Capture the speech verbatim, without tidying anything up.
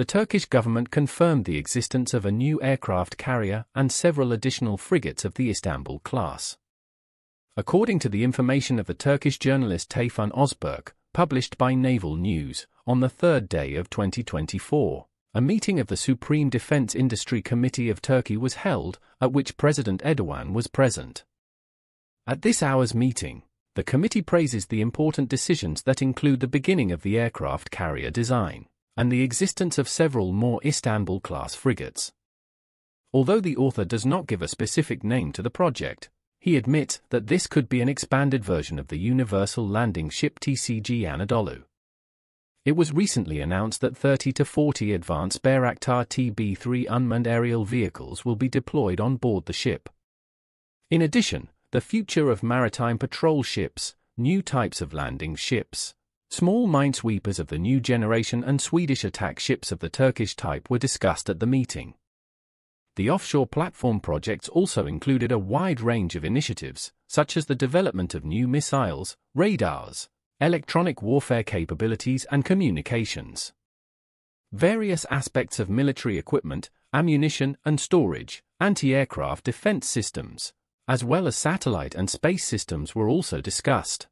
The Turkish government confirmed the existence of a new aircraft carrier and several additional frigates of the Istanbul class. According to the information of the Turkish journalist Tayfun Osberg, published by Naval News, on the third day of twenty twenty-four, a meeting of the Supreme Defense Industry Committee of Turkey was held, at which President Erdogan was present. At this hour's meeting, the committee praises the important decisions that include the beginning of the aircraft carrier design and the existence of several more Istanbul-class frigates. Although the author does not give a specific name to the project, he admits that this could be an expanded version of the Universal Landing Ship T C G Anadolu. It was recently announced that thirty to forty advanced Bayraktar T B three unmanned aerial vehicles will be deployed on board the ship. In addition, the future of maritime patrol ships, new types of landing ships, small minesweepers of the new generation and Swedish attack ships of the Turkish type were discussed at the meeting. The offshore platform projects also included a wide range of initiatives, such as the development of new missiles, radars, electronic warfare capabilities and communications. Various aspects of military equipment, ammunition and storage, anti-aircraft defense systems, as well as satellite and space systems were also discussed.